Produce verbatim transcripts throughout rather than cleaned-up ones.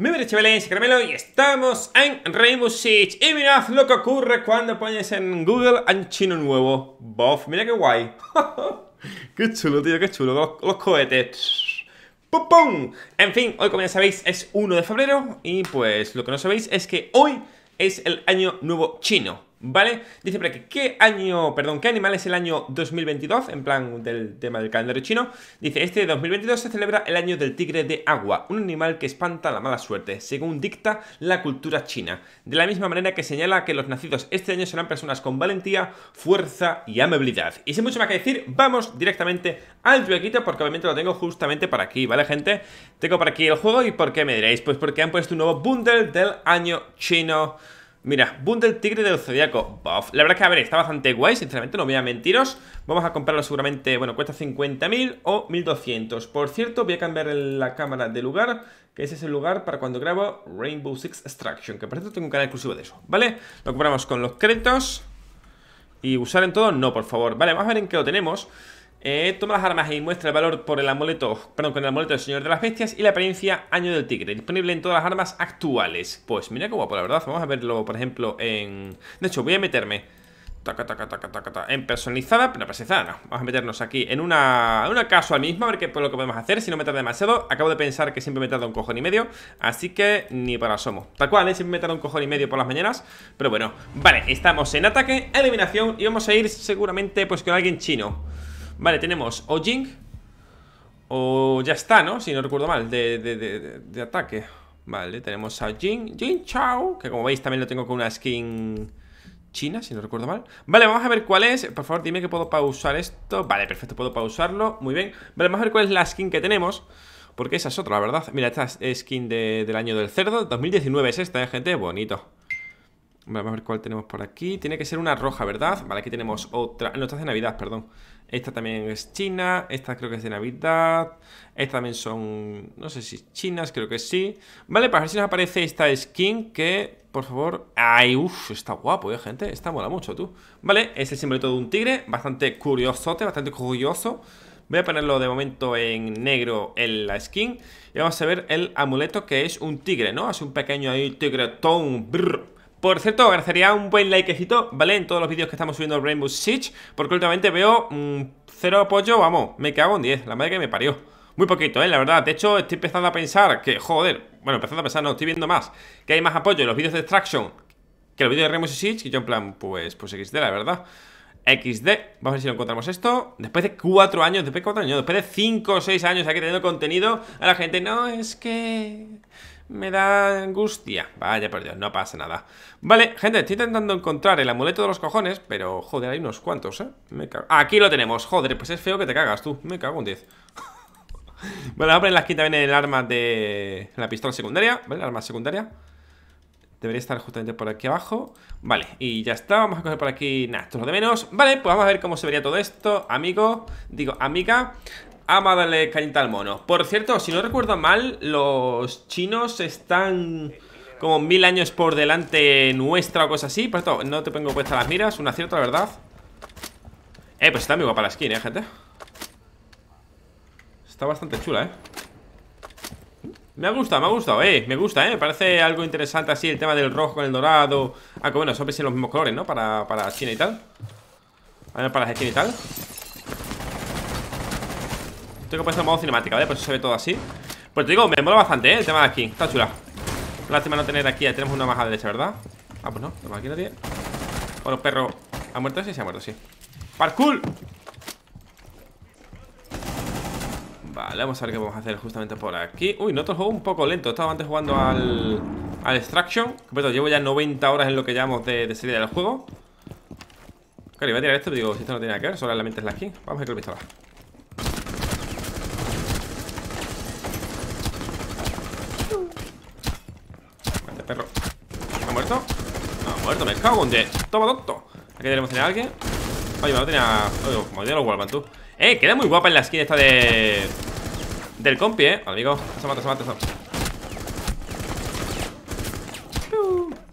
Muy bien, chavales, Caramelo, y estamos en Rainbow Six. Y mirad lo que ocurre cuando pones en Google en chino nuevo. Bof, mira qué guay. Qué chulo, tío, qué chulo. Los, los cohetes. ¡Pum, pum! En fin, hoy, como ya sabéis, es uno de febrero. Y pues lo que no sabéis es que hoy es el año nuevo chino, ¿vale? Dice por aquí, ¿qué año, perdón, qué animal es el año dos mil veintidós? En plan del tema del calendario chino. Dice, este dos mil veintidós se celebra el año del tigre de agua, un animal que espanta la mala suerte, según dicta la cultura china. De la misma manera que señala que los nacidos este año serán personas con valentía, fuerza y amabilidad. Y sin mucho más que decir, vamos directamente al jueguito, porque obviamente lo tengo justamente por aquí, ¿vale, gente? Tengo por aquí el juego. ¿Y por qué me diréis? Pues porque han puesto un nuevo bundle del año chino. Mira, bundle tigre del zodiaco. Buff. La verdad que, a ver, está bastante guay, sinceramente, no voy a mentiros. Vamos a comprarlo seguramente, bueno, cuesta cincuenta mil o mil doscientos. Por cierto, voy a cambiar la cámara de lugar, que ese es el lugar para cuando grabo Rainbow Six Extraction, que por cierto tengo un canal exclusivo de eso, ¿vale? Lo compramos con los créditos. Y usar en todo, no, por favor. Vale, vamos a ver en qué lo tenemos. Eh, toma las armas y muestra el valor por el amuleto, perdón, con el amuleto del señor de las bestias y la apariencia año del tigre, disponible en todas las armas actuales. Pues mira qué guapo, la verdad. Vamos a verlo, por ejemplo, en... De hecho, voy a meterme taca, taca, taca, taca, taca, en personalizada, pero personalizada no. Vamos a meternos aquí en una, en una casual misma, a ver qué es lo que podemos hacer, si no me tarda demasiado. Acabo de pensar que siempre me tarda un cojón y medio, así que ni para asomo. Tal cual, ¿eh? Siempre me tarda un cojón y medio por las mañanas. Pero bueno, vale, estamos en ataque, eliminación y vamos a ir seguramente pues con alguien chino. Vale, tenemos o Jing o ya está, ¿no? Si no recuerdo mal, de, de, de, de ataque. Vale, tenemos a Jing, Jing Chao, que como veis también lo tengo con una skin china, si no recuerdo mal. Vale, vamos a ver cuál es. Por favor, dime que puedo pausar esto. Vale, perfecto, puedo pausarlo, muy bien. Vale, vamos a ver cuál es la skin que tenemos, porque esa es otra, la verdad. Mira, esta es skin de, del año del cerdo, dos mil diecinueve es esta, ¿eh, gente? Bonito. Vale, vamos a ver cuál tenemos por aquí. Tiene que ser una roja, ¿verdad? Vale, aquí tenemos otra. No, esta es de Navidad, perdón. Esta también es china. Esta creo que es de Navidad. Estas también son... No sé si chinas, creo que sí. Vale, para ver si nos aparece esta skin que... Por favor... ¡Ay, uff! Está guapo, ¿eh, gente? Está mola mucho, tú. Vale, es el simbolito de un tigre. Bastante curiosote, bastante curioso. Voy a ponerlo de momento en negro en la skin. Y vamos a ver el amuleto que es un tigre, ¿no? Hace un pequeño ahí tigretón. Brrr. Por cierto, agradecería un buen likecito, ¿vale? En todos los vídeos que estamos subiendo en Rainbow Siege, porque últimamente veo mmm, cero apoyo, vamos, me cago en diez, la madre que me parió. Muy poquito, ¿eh? La verdad, de hecho estoy empezando a pensar que, joder, bueno, empezando a pensar, no, estoy viendo más, que hay más apoyo en los vídeos de Extraction que los vídeos de Rainbow Siege, y yo en plan, pues, pues equis de, la verdad. equis de, vamos a ver si lo encontramos esto. Después de cuatro años, después de cuatro años, después de cinco o seis años aquí teniendo contenido, a la gente, no, es que... me da angustia. Vaya por Dios, no pasa nada. Vale, gente, estoy intentando encontrar el amuleto de los cojones, pero, joder, hay unos cuantos, ¿eh? Me cago. Aquí lo tenemos, joder, pues es feo que te cagas tú. Me cago en diez. Bueno, vamos a poner la skin también en el arma de... En la pistola secundaria, ¿vale? La arma secundaria debería estar justamente por aquí abajo. Vale, y ya está, vamos a coger por aquí. Nada, esto es lo de menos. Vale, pues vamos a ver cómo se vería todo esto, amigo. Digo, amiga. Vamos a darle cañita al mono. Por cierto, si no recuerdo mal, los chinos están como mil años por delante nuestra o cosas así. Por esto no te pongo puestas las miras, un acierto, la verdad. Eh, pues está muy guapa la skin, eh, gente. Está bastante chula, eh. Me ha gustado, me ha gustado, eh, me gusta, eh. Me parece algo interesante así el tema del rojo con el dorado. Ah, que bueno, son los mismos colores, ¿no? Para, para China y tal. A ver, para la China y tal. Tengo puesto en modo cinemática, ¿vale? Por eso se ve todo así. Pues te digo, me mola bastante, ¿eh? El tema de aquí, está chula. Lástima no tener aquí, tenemos una más a la derecha, ¿verdad? Ah, pues no, tenemos aquí nadie. Bueno, perro, ¿ha muerto? Sí, se ha muerto, sí. ¡Parkour! Vale, vamos a ver qué vamos a hacer justamente por aquí. Uy, noto el juego un poco lento. Estaba antes jugando al, al Extraction. Pero llevo ya noventa horas en lo que llevamos de, de serie del juego. Claro, iba a tirar esto, pero digo, si esto no tiene nada que ver, solamente es la skin. Vamos a ver qué pistola. Perro. ¿Ha muerto? No, ha muerto, me cago en de... Toma, tonto. Aquí tenemos a alguien. Oye, me lo tenía... Oye, como de los Walkman, tú. Eh, queda muy guapa en la skin esta de... Del compi, eh, amigo. Se mata, se mata, se mata.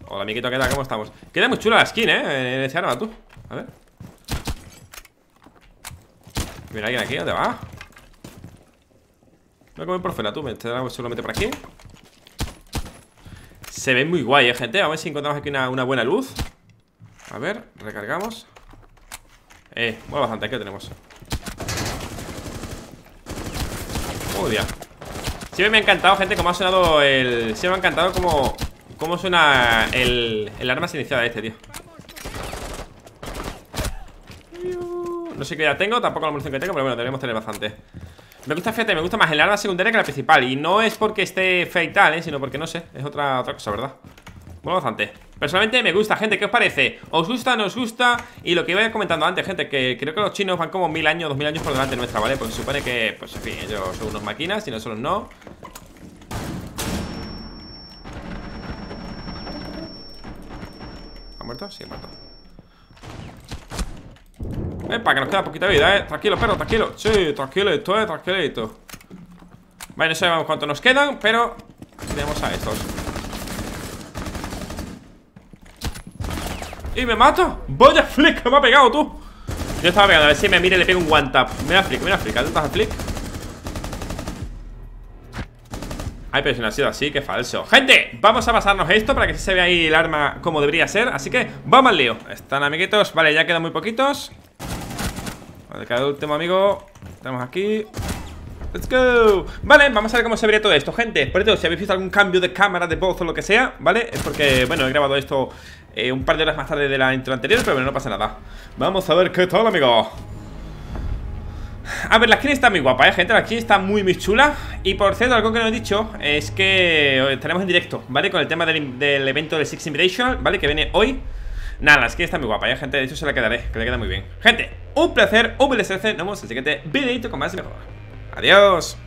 Hola, amiguito, ¿qué tal? ¿Cómo estamos? Queda muy chula la skin, eh, en ese arma, tú. A ver. Mira, alguien aquí, ¿dónde va? Voy a comer por fuera, tú. Me estará solamente por aquí. Se ve muy guay, eh, gente. A ver si encontramos aquí una, una buena luz. A ver, recargamos. Eh, bueno, bastante, aquí lo tenemos. Joder. Siempre me ha encantado, gente, cómo ha sonado el... Siempre me ha encantado cómo, cómo suena el, el arma silenciada de este, tío. No sé qué ya tengo, tampoco la munición que tengo, pero bueno, deberíamos tener bastante. Me gusta, fíjate, me gusta más el arma secundaria que la principal. Y no es porque esté fatal, eh, sino porque no sé, es otra, otra cosa, ¿verdad? Bueno, bastante. Personalmente me gusta, gente, ¿qué os parece? ¿Os gusta, no os gusta? Y lo que iba comentando antes, gente, que creo que los chinos van como mil años, dos mil años por delante nuestra, ¿vale? Porque se supone que, pues en fin, ellos son unos máquinas y nosotros no. ¿Ha muerto? Sí, ha muerto. Epa, que nos queda poquita vida, eh. Tranquilo, perro, tranquilo. Sí, tranquilito, eh, tranquilito. Vale, no sabemos cuánto nos quedan, pero tenemos a estos. Y me mato. Vaya flick que me ha pegado, tú. Yo estaba pegando, a ver si me mire y le pego un one tap. Mira flick, mira flick, atentas al flick. Ay, pero si no ha sido así, qué falso. Gente, vamos a pasarnos esto para que se vea ahí el arma como debería ser. Así que vamos al lío. Están amiguitos, vale, ya quedan muy poquitos. Vale, cada último amigo. Estamos aquí. Let's go. Vale, vamos a ver cómo se vería todo esto, gente. Por cierto, si habéis visto algún cambio de cámara, de voz o lo que sea, ¿vale? Es porque, bueno, he grabado esto eh, un par de horas más tarde de la intro anterior, pero bueno, no pasa nada. Vamos a ver qué tal, amigo. A ver, la skin está muy guapa, eh, gente. La skin está muy, muy chula. Y por cierto, algo que no he dicho es que estaremos en directo, ¿vale? Con el tema del, del evento del Six Invitational, ¿vale? Que viene hoy. Nada, la skin está muy guapa, eh, gente. De hecho, se la quedaré, que le queda muy bien. Gente, un placer, un placer. Nos vemos en el siguiente videito con más y mejor. Adiós.